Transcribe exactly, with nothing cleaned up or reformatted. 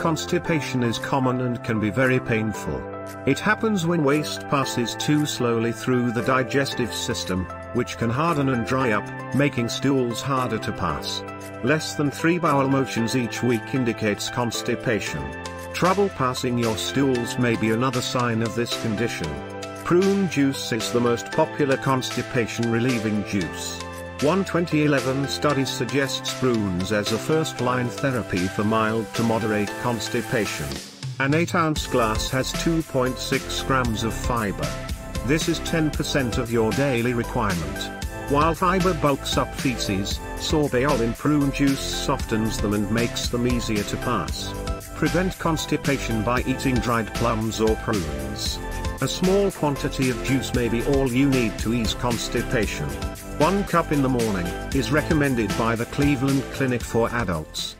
Constipation is common and can be very painful. It happens when waste passes too slowly through the digestive system, which can harden and dry up, making stools harder to pass. Less than three bowel motions each week indicates constipation. Trouble passing your stools may be another sign of this condition. Prune juice is the most popular constipation relieving juice. One twenty eleven study suggests prunes as a first-line therapy for mild to moderate constipation. An eight ounce glass has two point six grams of fiber. This is ten percent of your daily requirement. While fiber bulks up feces, sorbet or in prune juice softens them and makes them easier to pass. Prevent constipation by eating dried plums or prunes. A small quantity of juice may be all you need to ease constipation. One cup in the morning is recommended by the Cleveland Clinic for adults.